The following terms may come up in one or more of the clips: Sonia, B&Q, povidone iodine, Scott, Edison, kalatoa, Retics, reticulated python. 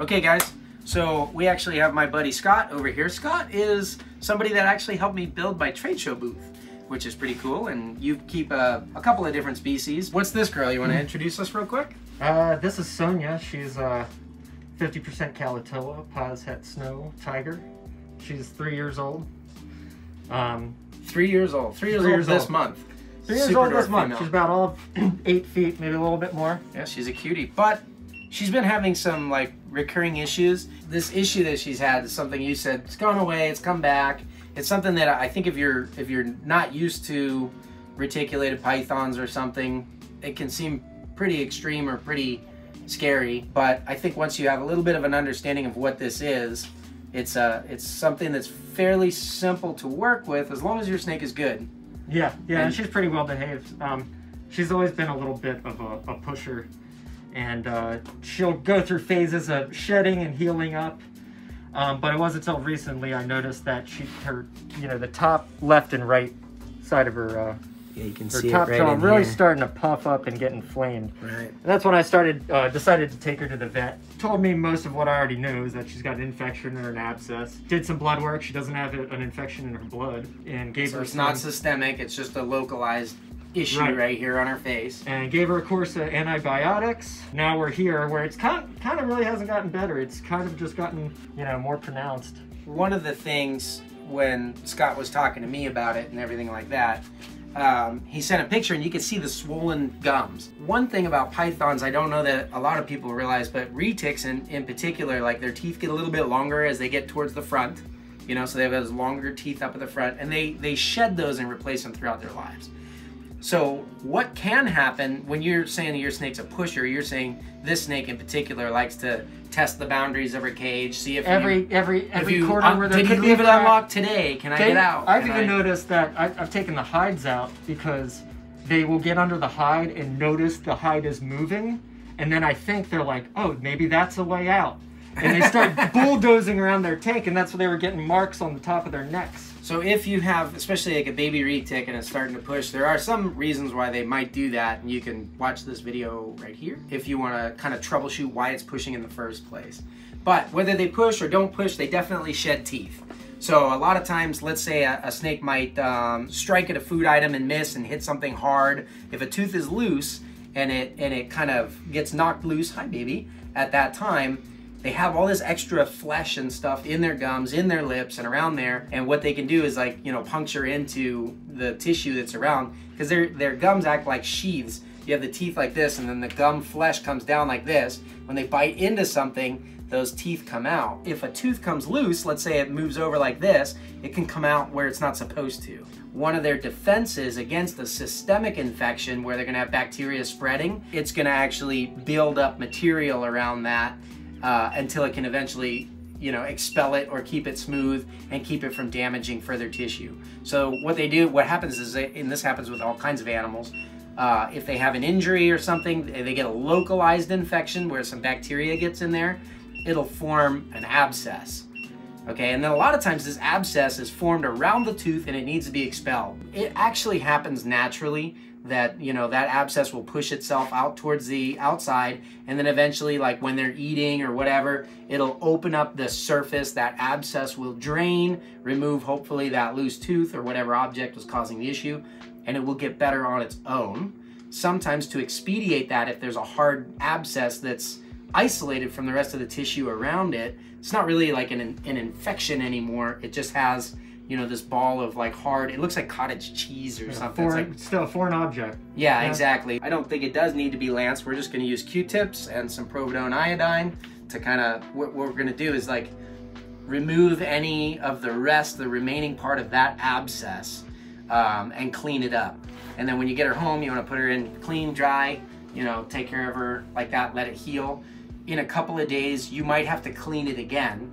Okay guys, so we actually have my buddy Scott over here. Scott is somebody that actually helped me build my trade show booth, which is pretty cool, and you keep a couple of different species. What's this girl? You want to introduce us real quick? This is Sonia. She's 50% kalatoa, pa's het snow tiger. She's 3 years old. 3 years old. 3 years old this month. 3 years old this month. She's about all 8 feet, maybe a little bit more. Yeah, she's a cutie, but she's been having some like recurring issues. This issue that she's had is something you said, it's gone away, it's come back. It's something that I think if you're not used to reticulated pythons or something, it can seem pretty extreme or pretty scary. But I think once you have a little bit of an understanding of what this is, it's something that's fairly simple to work with as long as your snake is good. Yeah, yeah, and she's pretty well behaved. She's always been a little bit of a pusher, and she'll go through phases of shedding and healing up. But it wasn't until recently I noticed that her the top left and right side of her, yeah, you can see her top jaw really starting to puff up and get inflamed. Right. And that's when I decided to take her to the vet. Told me most of what I already knew is that she's got an infection or an abscess. Did some blood work. She doesn't have an infection in her blood, and gave her. So it's not systemic. It's just a localized issue right here on her face, and gave her a course of antibiotics. Now we're here where it's kind of really hasn't gotten better. It's kind of just gotten, you know, more pronounced. One of the things when Scott was talking to me about it and everything like that, he sent a picture and you could see the swollen gums. One thing about pythons, I don't know that a lot of people realize, but retics in particular, like their teeth get a little bit longer as they get towards the front, you know, so they have those longer teeth up at the front, and they shed those and replace them throughout their lives. So what can happen when you're saying your snake's a pusher, you're saying this snake in particular likes to test the boundaries of her cage, see if every corner where there could be a crack. Did you leave it unlocked today? Can I get out? I've even noticed that I've taken the hides out because they will get under the hide and notice the hide is moving, and then I think they're like, oh, maybe that's a way out. And they start bulldozing around their tank, and that's where they were getting marks on the top of their necks. So if you have, especially like a baby retic and it's starting to push, there are some reasons why they might do that, and you can watch this video right here if you want to kind of troubleshoot why it's pushing in the first place. But whether they push or don't push, they definitely shed teeth. So a lot of times, let's say a snake might strike at a food item and miss and hit something hard. If a tooth is loose and it kind of gets knocked loose, hi baby, at that time, they have all this extra flesh and stuff in their gums, in their lips, and around there. And what they can do is, like, you know, puncture into the tissue that's around, because their gums act like sheaths. You have the teeth like this, and then the gum flesh comes down like this. When they bite into something, those teeth come out. If a tooth comes loose, let's say it moves over like this, it can come out where it's not supposed to. One of their defenses against a systemic infection where they're gonna have bacteria spreading, it's gonna actually build up material around that until it can eventually, you know, expel it or keep it smooth and keep it from damaging further tissue. So what they do, what happens is, and this happens with all kinds of animals, if they have an injury or something, they get a localized infection where some bacteria gets in there, it'll form an abscess. Okay, and then a lot of times this abscess is formed around the tooth and it needs to be expelled. It actually happens naturally that, you know, that abscess will push itself out towards the outside, and then eventually, like when they're eating or whatever, it'll open up the surface, that abscess will drain, remove hopefully that loose tooth or whatever object was causing the issue, and it will get better on its own. Sometimes to expedite that, if there's a hard abscess that's isolated from the rest of the tissue around it, it's not really like an infection anymore, it just has, you know, this ball of like hard, it looks like cottage cheese or something. It's still a foreign object. Yeah, yeah, exactly. I don't think it does need to be lanced. We're just gonna use Q-tips and some povidone iodine to kind of, what we're gonna do is like remove any of the rest, the remaining part of that abscess, and clean it up. And then when you get her home, you wanna put her in clean, dry, you know, take care of her like that, let it heal. In a couple of days, you might have to clean it again.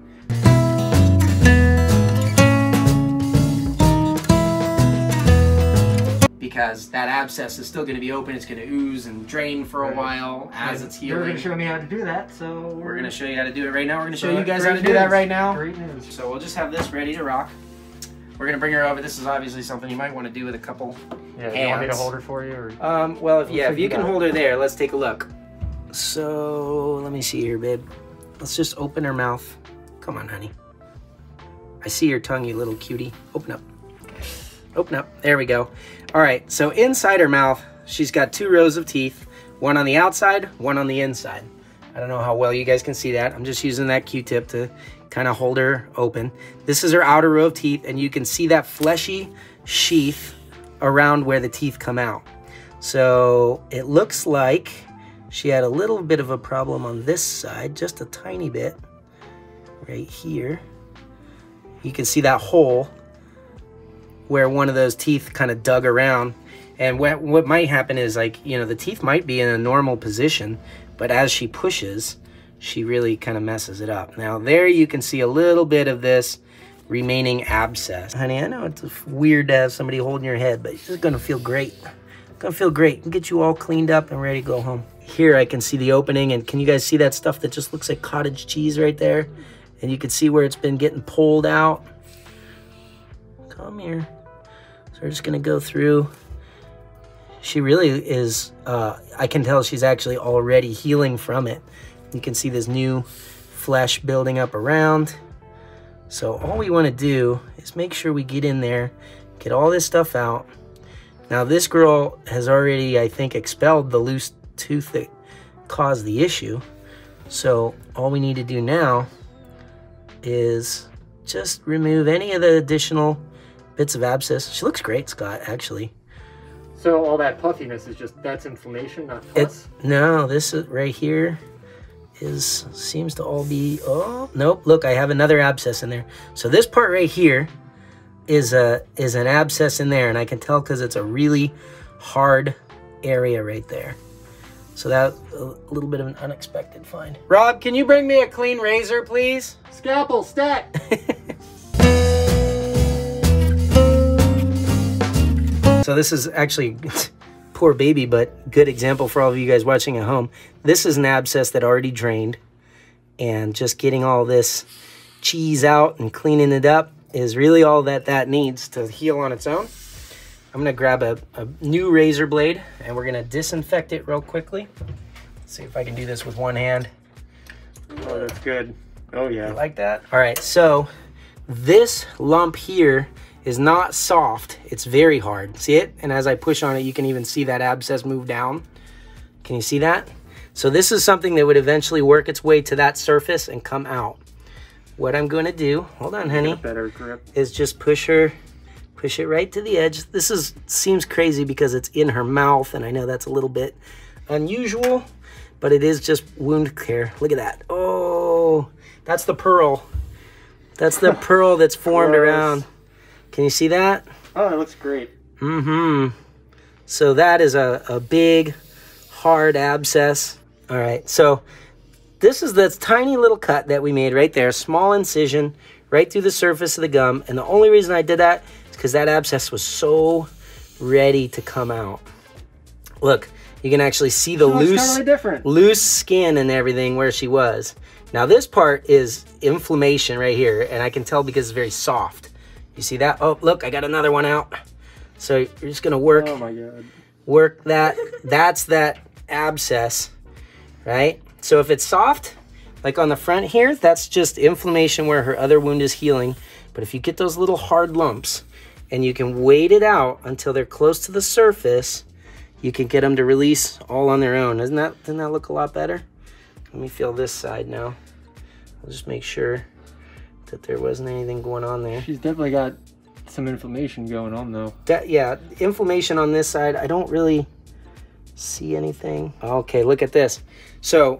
Because that abscess is still going to be open, it's going to ooze and drain for a while as it's healing. You're going to show me how to do that, so we're going to show you how to do it right now. We're going to show you guys how to do that right now. Great news. So we'll just have this ready to rock. We're going to bring her over. This is obviously something you might want to do with a couple hands. You want me to hold her for you? Or well, if you can hold her there, let's take a look. So let me see here, babe. Let's just open her mouth. Come on, honey. I see your tongue, you little cutie. Open up. Open up. There we go. All right, so inside her mouth, she's got 2 rows of teeth, one on the outside, one on the inside. I don't know how well you guys can see that. I'm just using that Q-tip to kind of hold her open. This is her outer row of teeth, and you can see that fleshy sheath around where the teeth come out. So it looks like she had a little bit of a problem on this side, just a tiny bit right here. You can see that hole where one of those teeth kind of dug around. And what might happen is, like, you know, the teeth might be in a normal position, but as she pushes, she really kind of messes it up. Now there you can see a little bit of this remaining abscess. Honey, I know it's weird to have somebody holding your head, but it's just gonna feel great. Gonna feel great. We'll get you all cleaned up and ready to go home. Here I can see the opening, and can you guys see that stuff that just looks like cottage cheese right there? And you can see where it's been getting pulled out. Come here. So we're just gonna go through. She really is, I can tell she's actually already healing from it. You can see this new flesh building up around. So all we wanna do is make sure we get in there, get all this stuff out. Now this girl has already, I think, expelled the loose tooth that caused the issue. So all we need to do now is just remove any of the additional bits of abscess. She looks great, Scott, actually. So all that puffiness is just, that's inflammation, not pus? No, this is, right here is, seems to all be, oh, nope, look, I have another abscess in there. So this part right here is an abscess in there, and I can tell because it's a really hard area right there. So that's a little bit of an unexpected find. Rob, can you bring me a clean razor, please? Scalpel, stat! So this is actually, poor baby, but good example for all of you guys watching at home. This is an abscess that already drained, and just getting all this cheese out and cleaning it up is really all that that needs to heal on its own. I'm gonna grab a new razor blade, and we're gonna disinfect it real quickly. Let's see if I can do this with one hand. Oh, that's good. Oh yeah. You like that? All right, so this lump here is not soft, it's very hard. See it? And as I push on it, you can even see that abscess move down. Can you see that? So this is something that would eventually work its way to that surface and come out. What I'm gonna do, hold on honey, better grip, is just push her, push it right to the edge. This is, seems crazy because it's in her mouth, and I know that's a little bit unusual, but it is just wound care. Look at that. Oh, that's the pearl. That's the pearl that's formed around. Can you see that? Oh, it looks great. Mm-hmm. So that is a big, hard abscess. All right, so this is the tiny little cut that we made right there, small incision right through the surface of the gum. And the only reason I did that is because that abscess was so ready to come out. Look, you can actually see the loose skin and everything where she was. Now this part is inflammation right here, and I can tell because it's very soft. You see that? Oh, look, I got another one out. So you're just gonna work, oh my God, work that. That's that abscess, right? So if it's soft, like on the front here, that's just inflammation where her other wound is healing. But if you get those little hard lumps and you can wait it out until they're close to the surface, you can get them to release all on their own. Doesn't that look a lot better? Let me feel this side now. I'll just make sure that there wasn't anything going on there. She's definitely got some inflammation going on though. Yeah, inflammation on this side. I don't really see anything. Okay, look at this. So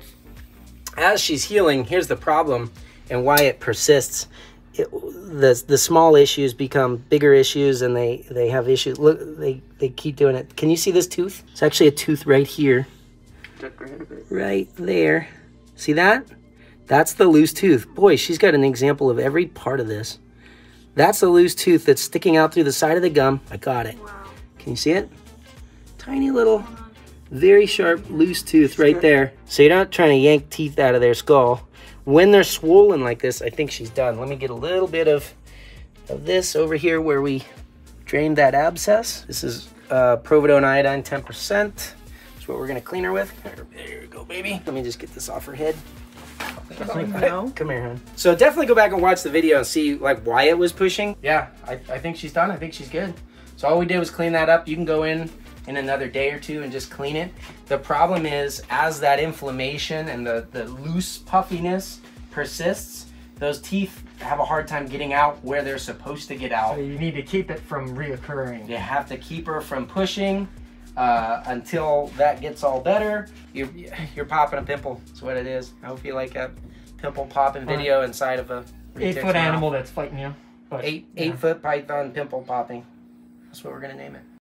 as she's healing, here's the problem and why it persists. The small issues become bigger issues, and they have issues. Look, they keep doing it. Can you see this tooth? It's actually a tooth right here. Right there. See that? That's the loose tooth. Boy, she's got an example of every part of this. That's the loose tooth that's sticking out through the side of the gum. I got it. Wow. Can you see it? Tiny little, very sharp, loose tooth right there. So you're not trying to yank teeth out of their skull. When they're swollen like this, I think she's done. Let me get a little bit of this over here where we drained that abscess. This is povidone iodine 10%. That's what we're gonna clean her with. There you go, baby. Let me just get this off her head. Like, no. Come here, hon. So definitely go back and watch the video and see like why it was pushing. Yeah, I think she's done. I think she's good. So all we did was clean that up. You can go in another day or two and just clean it. The problem is as that inflammation and the loose puffiness persists, those teeth have a hard time getting out where they're supposed to get out. So you need to keep it from reoccurring. You have to keep her from pushing until that gets all better. You're popping a pimple. That's what it is. I hope you like that pimple popping video inside of a 8-foot animal that's fighting you. But, 8-foot python pimple popping. That's what we're gonna name it.